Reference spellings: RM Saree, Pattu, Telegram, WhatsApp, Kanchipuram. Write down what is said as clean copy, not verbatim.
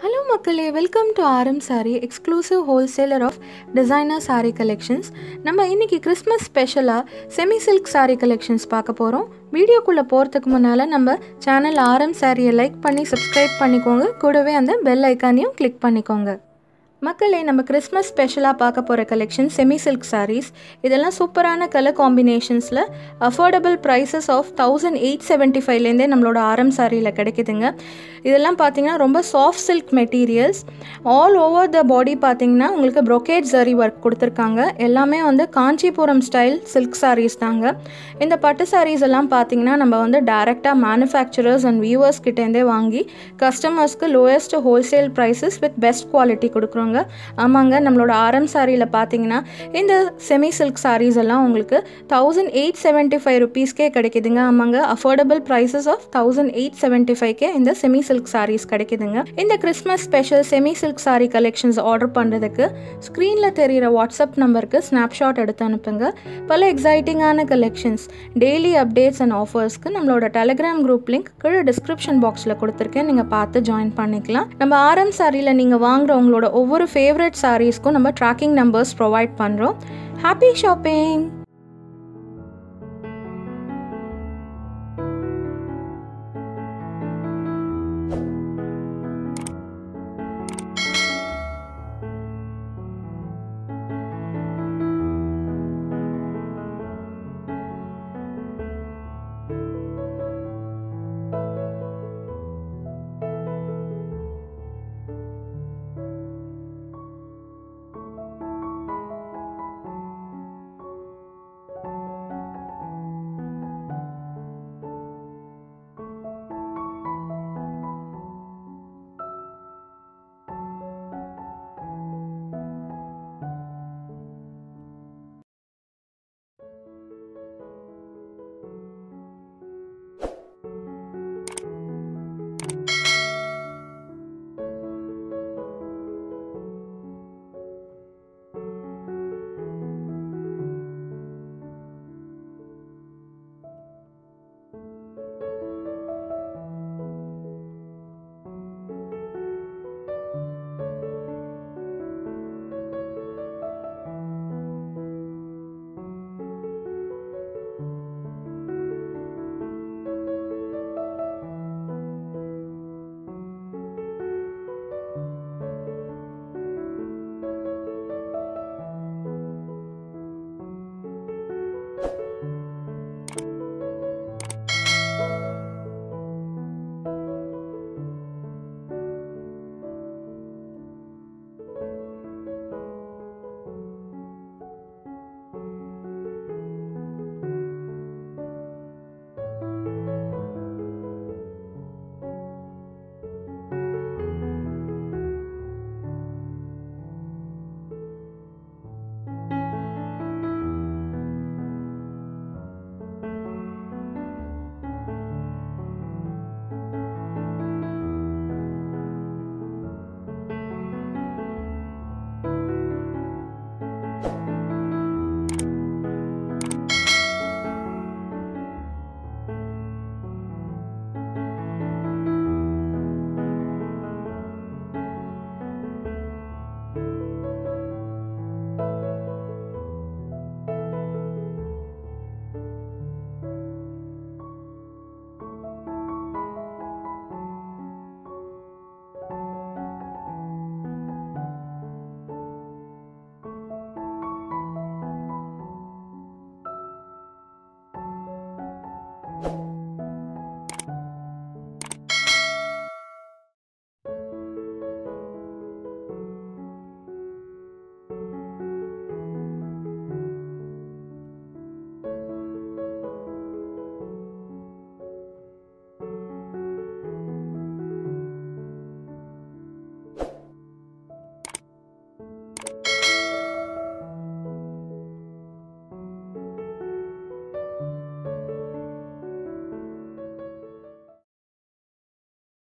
Hello மக்களே, welcome to RM Saree, exclusive wholesaler of designer saree collections. நம்ம இன்னைக்கு Christmas ஸ்பெஷலா செமி சில்க் saree collections பார்க்க போறோம். வீடியோக்குள்ள போறதுக்கு முன்னால நம்ம சேனல் RM Saree-யை லைக் பண்ணி subscribe பண்ணிக்கோங்க. கூடவே அந்த bell icon-ஐயும் click பண்ணிக்கோங்க. மக்களே, நம்ம கிறிஸ்மஸ் ஸ்பெஷலா பார்க்க போற collection செமி சில்க் sarees. இதெல்லாம் சூப்பரான கலர் காம்பினேஷன்ஸ்ல அஃபோர்டபிள் prices of 1875 ல இருந்தே நம்மளோட RM Saree-ல கிடைக்குதுங்க. இதெல்லாம் பாத்தீங்கன்னா ரொம்ப soft silk materials. All over the body பாத்தீங்கன்னா உங்களுக்கு ப்ரோகேட் ஜரி வர்க் கொடுத்திருக்காங்க. எல்லாமே வந்து காஞ்சிபுரம் ஸ்டைல் சில்க் சாரீஸ் தாங்க. இந்த பட்டு சாரீஸ் எல்லாம் பாத்தீங்கன்னா நம்ம வந்து டைரக்ட்டா manufacturers and viewers கிட்ட இருந்தே வாங்கி கஸ்டமர்ஸ்க்கு lowest wholesale prices with best quality கொடுக்குறோங்க. ஆமாங்க, நம்மளோட RM Saree-ல பாத்தீங்கன்னா இந்த செமி சில்க் சாரீஸ் எல்லாம் உங்களுக்கு 1875 rupees-கே கிடைக்குதுங்க. ஆமாங்க, affordable prices of 1875-கே இந்த செமி சில்க் sarees கிடைக்குதுங்க. இந்த Christmas special semi silk saree collections order பண்றதுக்கு ஸ்கிரீன்ல தெரியிற வாட்ஸ்அப் நம்பருக்கு ஸ்னாப்ஷாட் எடுத்து அனுப்புங்க. பல எக்ஸைட்டிங்கான கலெக்ஷன்ஸ், டெய்லி அப்டேட்ஸ் அண்ட் ஆஃபர்ஸ்க்கு நம்மளோட டெலிகிராம் குரூப் லிங்க் கீழே டிஸ்கிரிப்ஷன் பாக்ஸ்ல கொடுத்துருக்கேன். நீங்க பார்த்து ஜாயின் பண்ணிக்கலாம். நம்ம RM Saree-ல நீங்க வாங்குற உங்களோட ஒவ்வொரு ஃபேவரட் சாரீஸ்க்கும் நம்ம ட்ராக்கிங் நம்பர்ஸ் ப்ரொவைட் பண்றோம். Happy shopping.